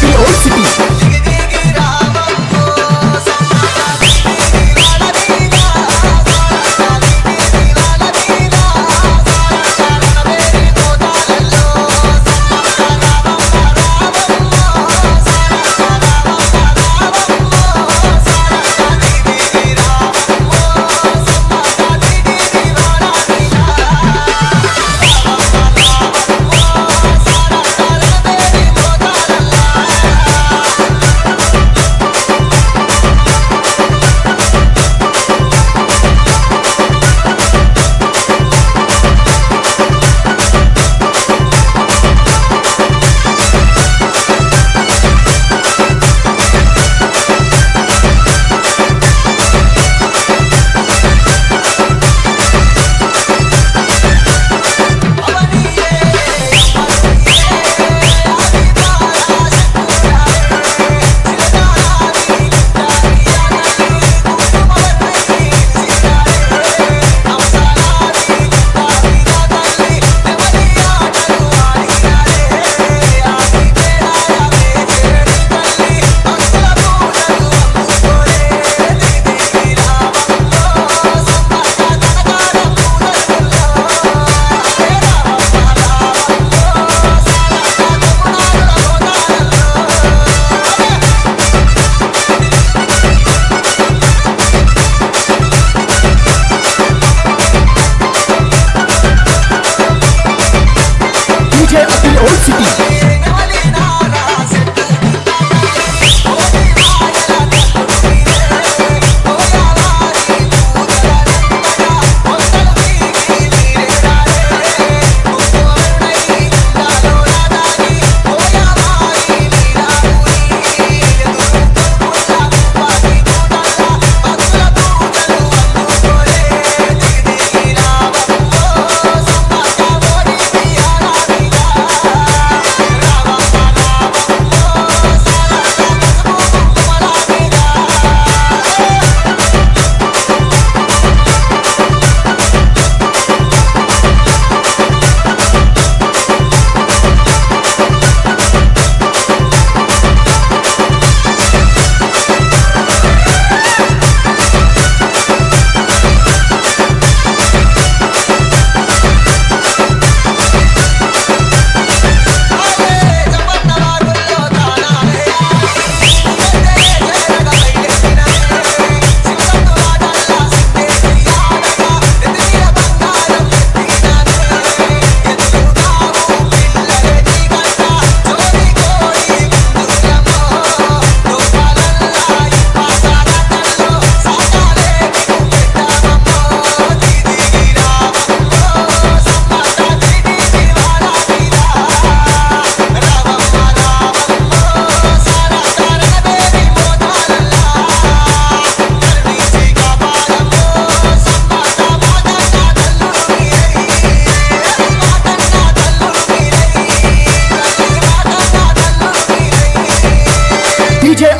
to the old city.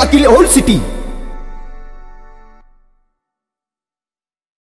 Akil Old City.